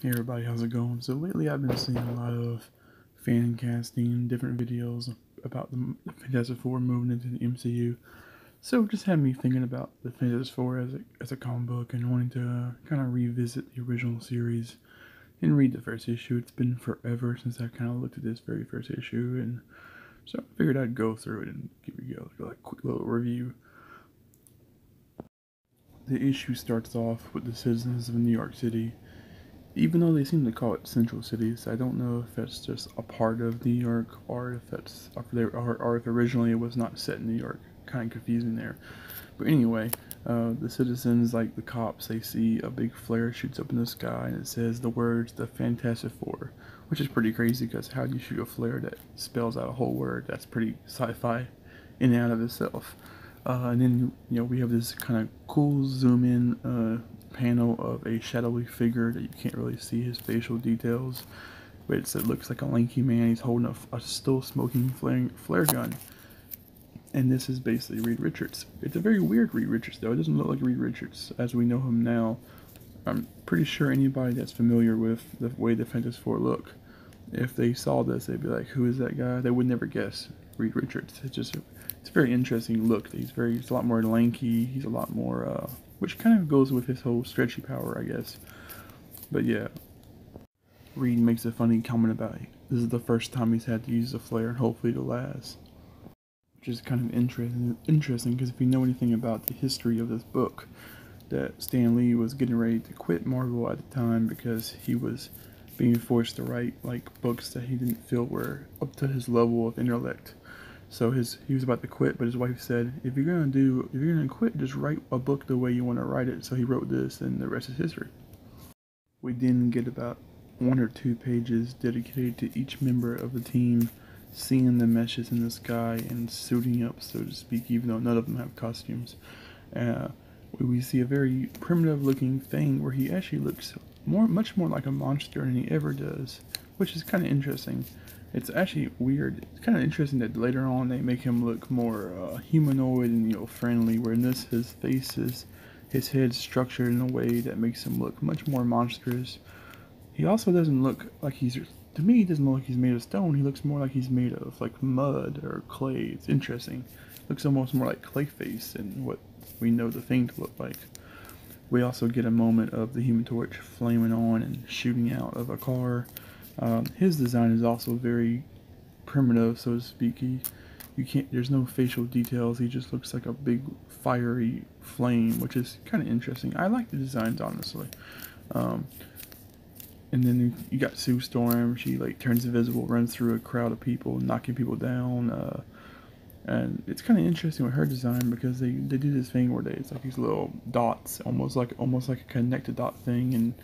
Hey everybody, how's it going? So lately I've been seeing a lot of fan casting, different videos about the Fantastic Four moving into the MCU. So it just had me thinking about the Fantastic Four as a comic book and wanting to kind of revisit the original series and read the first issue. It's been forever since I kind of looked at this very first issue, and so I figured I'd go through it and give you a quick little review. The issue starts off with the citizens of New York City. Even though they seem to call it Central City, so I don't know if that's just a part of New York or if that's if originally it was not set in New York. Kind of confusing there. But anyway, the citizens, like the cops, they see a big flare shoots up in the sky and it says the words "The Fantastic Four," which is pretty crazy because how do you shoot a flare that spells out a whole word? That's pretty sci-fi in and out of itself. And then we have this kind of cool zoom in panel of a shadowy figure that you can't really see his facial details, but it looks like a lanky man. He's holding a still smoking flare gun, and this is basically Reed Richards. It's a very weird Reed Richards though. It doesn't look like Reed Richards as we know him now. I'm pretty sure anybody that's familiar with the way the Fantastic Four look, if they saw this, they'd be like, who is that guy? They would never guess Reed Richards. It's a very interesting look. He's a lot more lanky. He's a lot more which kind of goes with his whole stretchy power, I guess. But yeah, Reed makes a funny comment about it. This is the first time he's had to use a flare, and hopefully the last. Which is kind of interesting because if you know anything about the history of this book, that Stan Lee was getting ready to quit Marvel at the time because he was being forced to write like books that he didn't feel were up to his level of intellect. So he was about to quit, but his wife said, if you're gonna quit, just write a book the way you want to write it. So he wrote this, and the rest is history. We then get about 1 or 2 pages dedicated to each member of the team seeing the meshes in the sky and suiting up, so to speak, even though none of them have costumes. We see a very primitive looking thing where he actually looks much more like a monster than he ever does, which is kind of interesting. It's actually weird. It's kind of interesting that later on they make him look more humanoid and friendly, where in this his head's structured in a way that makes him look much more monstrous. He also doesn't look like he doesn't look like he's made of stone. He looks more like he's made of like mud or clay. It's interesting. Looks almost more like Clayface and what we know the Thing to look like. We also get a moment of the Human Torch flaming on and shooting out of a car. His design is also very primitive, so to speak. There's no facial details. He just looks like a big fiery flame, which is kind of interesting. I like the designs, honestly. And then you got Sue Storm. She like turns invisible, runs through a crowd of people, knocking people down. And it's kind of interesting with her design because they do this thing where it's like these little dots, almost like a connected dot thing. And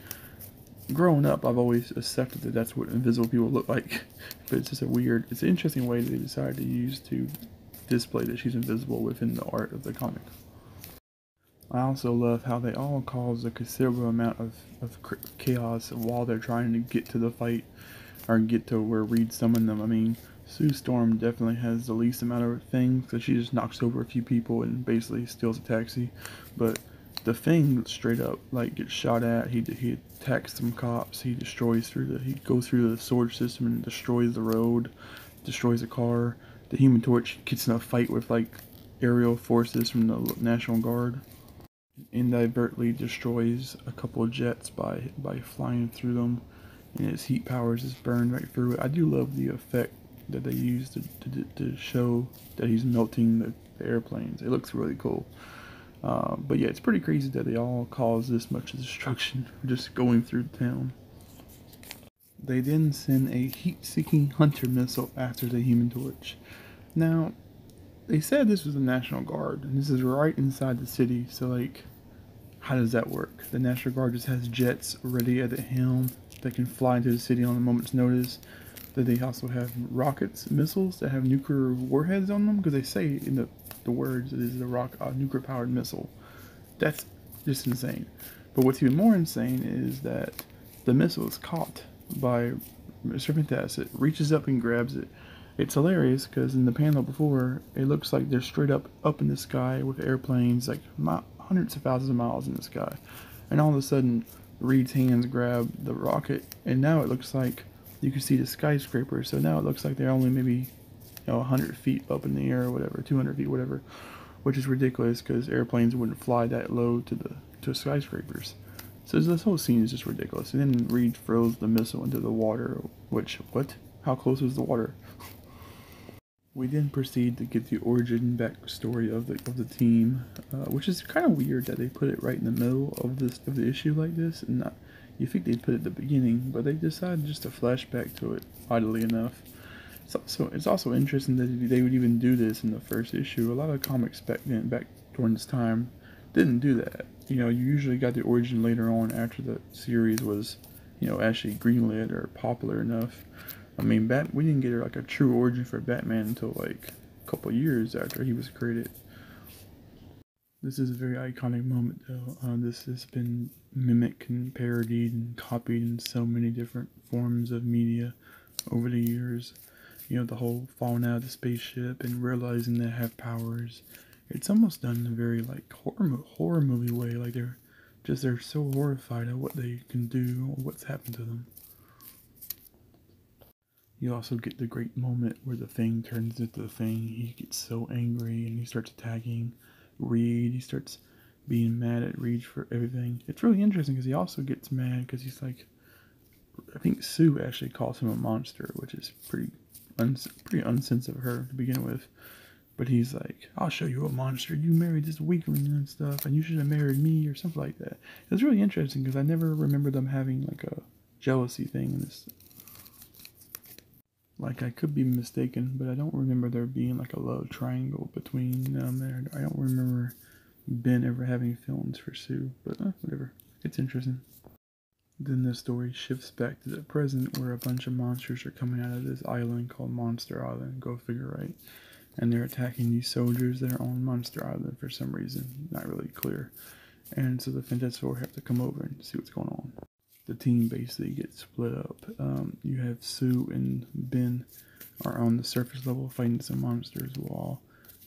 growing up, I've always accepted that that's what invisible people look like, but it's just it's an interesting way that they decided to use to display that she's invisible within the art of the comic. I also love how they all cause a considerable amount of chaos while they're trying to get to the fight or get to where Reed summoned them. I mean, Sue Storm definitely has the least amount of things because she just knocks over a few people and basically steals a taxi, but the Thing straight up like gets shot at. He attacks some cops. He destroys he goes through the sword system and destroys the road, destroys a car. The Human Torch gets in a fight with like aerial forces from the National Guard, and inadvertently destroys a couple of jets by flying through them, and its heat powers is burned right through it. I do love the effect that they use to show that he's melting the airplanes. It looks really cool. But yeah, it's pretty crazy that they all cause this much destruction just going through town. They then send a heat-seeking hunter missile after the Human Torch. Now, they said this was the National Guard, and this is right inside the city, so like, how does that work? The National Guard just has jets ready at the helm that can fly into the city on a moment's notice. That they also have rockets, missiles that have nuclear warheads on them, because they say in the words it is a nuclear powered missile. That's just insane. But what's even more insane is that the missile is caught by Mr. Fantastic, reaches up and grabs it. It's hilarious because in the panel before, it looks like they're straight up in the sky with airplanes like hundreds of thousands of miles in the sky, and all of a sudden Reed's hands grab the rocket, and now it looks like you can see the skyscraper. So now it looks like they're only maybe, you know, 100 feet up in the air or whatever, 200 feet, whatever, which is ridiculous because airplanes wouldn't fly that low to skyscrapers. So this whole scene is just ridiculous. And then Reed throws the missile into the water, which, what? How close was the water? We then proceed to get the origin backstory of the team, which is kind of weird that they put it right in the middle of the issue like this, and not, you think they'd put it at the beginning, but they decided just to flashback to it. Oddly enough, it's also interesting that they would even do this in the first issue. A lot of comics back during this time didn't do that. You know, you usually got the origin later on after the series was, you know, actually greenlit or popular enough. I mean, we didn't get like a true origin for Batman until like a couple years after he was created. This is a very iconic moment, though. This has been mimicked and parodied and copied in so many different forms of media over the years. You know, the whole falling out of the spaceship and realizing they have powers. It's almost done in a very like horror movie way. Like they're so horrified at what they can do or what's happened to them. You also get the great moment where the Thing turns into the Thing. He gets so angry and he starts attacking Reed. He starts being mad at Reed for everything. It's really interesting because he also gets mad because he's like, I think Sue actually calls him a monster, which is pretty unsense of her to begin with. But he's like, I'll show you a monster. You married this weakling and stuff, and you should have married me or something like that. It's really interesting because I never remember them having like a jealousy thing in this. Like, I could be mistaken, but I don't remember there being like a love triangle between them. And I don't remember Ben ever having feelings for Sue, but whatever. It's interesting. Then the story shifts back to the present where a bunch of monsters are coming out of this island called Monster Island. Go figure, right? And they're attacking these soldiers that are on Monster Island for some reason. Not really clear. And so the Fantastic Four have to come over and see what's going on. The team basically gets split up. You have Sue and Ben are on the surface level fighting some monsters while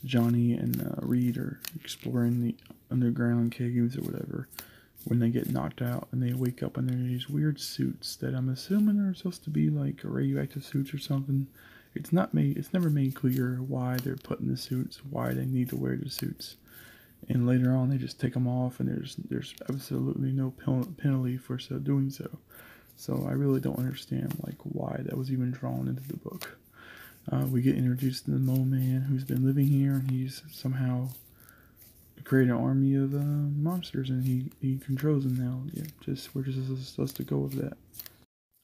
Johnny and Reed are exploring the underground caves or whatever when they get knocked out and they wake up and they're in these weird suits that I'm assuming are supposed to be like radioactive suits or something. It's never made clear why they're put in the suits, why they need to wear the suits. And later on, they just take them off, and there's absolutely no penalty for doing so. So I really don't understand like why that was even drawn into the book. We get introduced to the Mole Man, who's been living here, and he's somehow created an army of monsters, and he controls them now. Yeah, we're just supposed to go with that.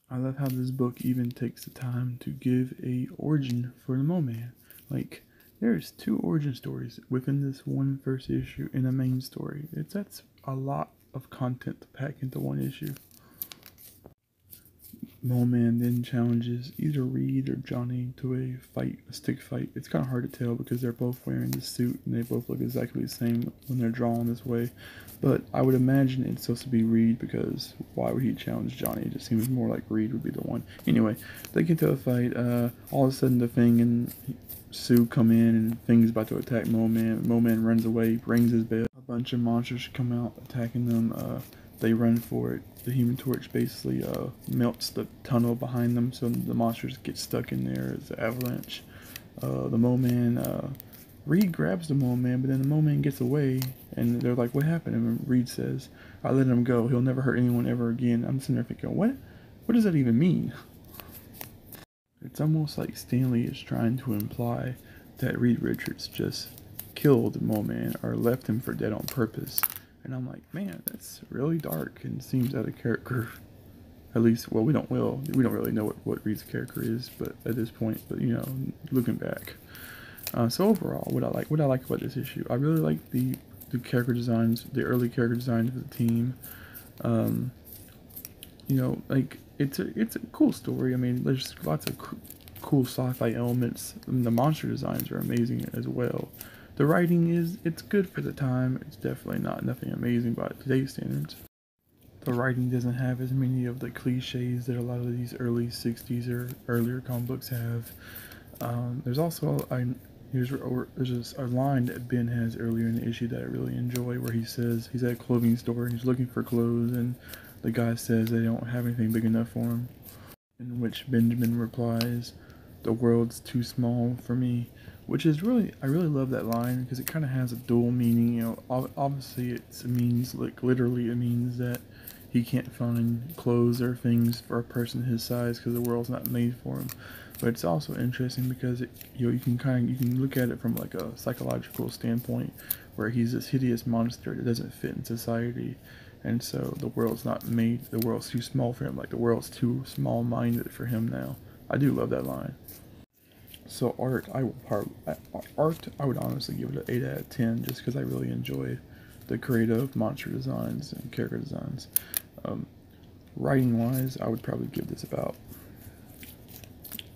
I love how this book even takes the time to give a origin for the Mole Man, like. There's two origin stories within this one first issue in a main story. That's a lot of content to pack into one issue. Mole Man then challenges either Reed or Johnny to a stick fight. It's kind of hard to tell because they're both wearing the suit and they both look exactly the same when they're drawn this way. But I would imagine it's supposed to be Reed because why would he challenge Johnny? It just seems more like Reed would be the one. Anyway, they get to a fight. All of a sudden the Thing and Sue come in and Thing's about to attack Mole Man. Mole Man runs away, rings his bell. A bunch of monsters come out attacking them. They run for it. The Human Torch basically melts the tunnel behind them, so the monsters get stuck in there. It's an avalanche. The Mole Man, Reed grabs the Mole Man, but then the Mole Man gets away, and they're like, "What happened?" And Reed says, "I let him go. He'll never hurt anyone ever again." I'm sitting there thinking, "What? What does that even mean?" It's almost like Stan Lee is trying to imply that Reed Richards just killed Mole Man or left him for dead on purpose. And I'm like, man, that's really dark and seems out of character. At least, well, we don't really know what Reed's character is, but at this point, but you know, looking back. So overall, what I like about this issue, I really like the character designs, the early character designs of the team. You know, like it's a cool story. I mean, there's lots of cool sci-fi elements. I mean, the monster designs are amazing as well. The writing it's good for the time. It's definitely nothing amazing by today's standards. The writing doesn't have as many of the cliches that a lot of these early 60s or earlier comic books have. There's also there's a line that Ben has earlier in the issue that I really enjoy where he says he's at a clothing store and he's looking for clothes and the guy says they don't have anything big enough for him, in which Benjamin replies, "The world's too small for me," which is really, I really love that line because it kind of has a dual meaning. You know, obviously it means, like, literally it means that he can't find clothes or things for a person his size because the world's not made for him. But it's also interesting because it, you know, you can look at it from like a psychological standpoint, where he's this hideous monster that doesn't fit in society, and so the world's not made, the world's too small for him. Like, the world's too small-minded for him now. I do love that line. So art, I would honestly give it an 8 out of 10 just because I really enjoy the creative monster designs and character designs. Writing-wise, I would probably give this about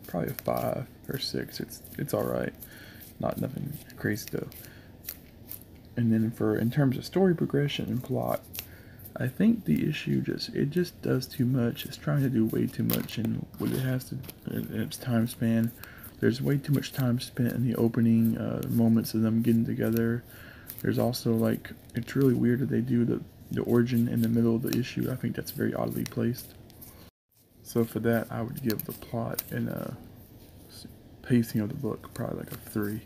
probably a 5 or 6. It's all right, not nothing crazy though. And then in terms of story progression and plot, I think the issue just does too much. It's trying to do way too much in what it has to in its time span. There's way too much time spent in the opening moments of them getting together. There's also, like, it's really weird that they do the origin in the middle of the issue. I think that's very oddly placed. So for that, I would give the plot and pacing of the book probably like a 3.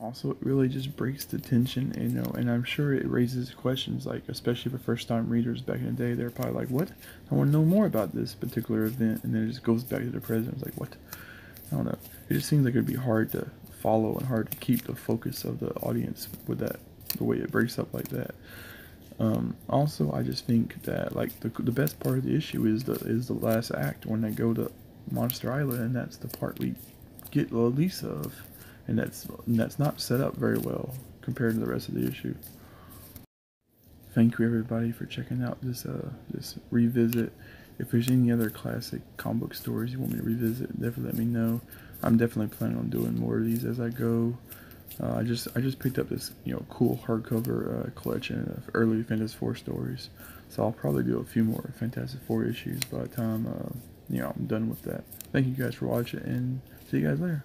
Also, it really just breaks the tension, you know, and I'm sure it raises questions, like, especially for first-time readers back in the day, they're probably like, what? I want to know more about this particular event, and then it just goes back to the present. It's like, what? I don't know. It just seems like it would be hard to follow and hard to keep the focus of the audience with that, the way it breaks up like that. Also, I just think that, like, the best part of the issue is the last act when they go to Monster Island, and that's the part we get the least of. And that's not set up very well compared to the rest of the issue. Thank you everybody for checking out this revisit. If there's any other classic comic book stories you want me to revisit, definitely let me know. I'm definitely planning on doing more of these as I go. I just picked up this, you know, cool hardcover collection of early Fantastic Four stories, so I'll probably do a few more Fantastic Four issues by the time I'm done with that. Thank you guys for watching, and see you guys later.